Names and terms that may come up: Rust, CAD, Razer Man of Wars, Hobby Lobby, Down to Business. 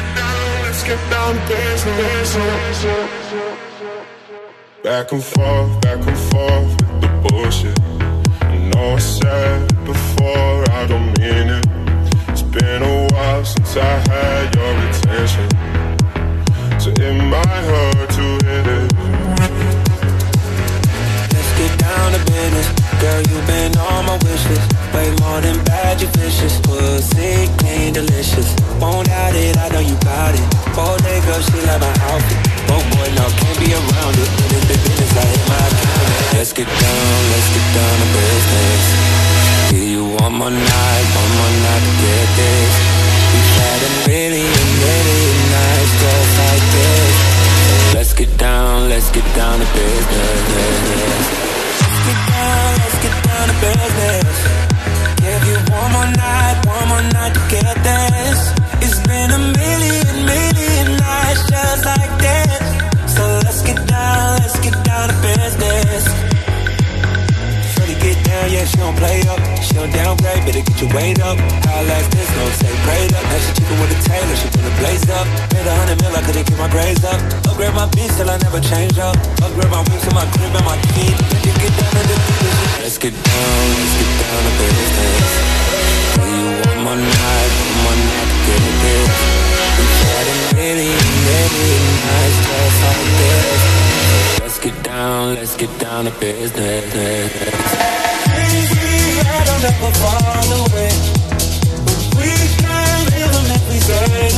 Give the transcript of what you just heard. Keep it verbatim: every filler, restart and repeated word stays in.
get down, let's get down to business. Back and forth, back and forth with the bullshit. I know I said it before, I don't mean it. It's been a while since I had your attention, so it might hurt to hit it. Let's get down to business. Girl, you've been on my wish list. Way more than bad, you're vicious. Pussy clean, delicious. Won't doubt it, I know you got it. Four day girl, she like my outfit. Oh boy, now can't be around it. When it's big business, I hit my account. Let's get down, let's get down to business. Give you one more night, one more night to get this. We've had a million, million nights just like this. Let's get down, let's get down to business. Let's get down, let's get down to business. Give you one more night, one more night to get this. It's been a million, million nights just like this. So let's get down, let's get down to business. Shorty get down, yeah, she don't play up. She don't downgrade, better get your weight up. How like this, don't say grade up. Now she chicken with a tailor, she finna blaze up. Made a hundred mil, I couldn't get my grades up. Upgrade my beats till I never change up. Upgrade my wings to my crib and my feet. Let's get down, let's get down to business. Give you one more night, one more night to get this. We've had a million, million nights just like this. Let's get down, let's get down to business. Crazy, I don't ever fall away. But we can't live unless we say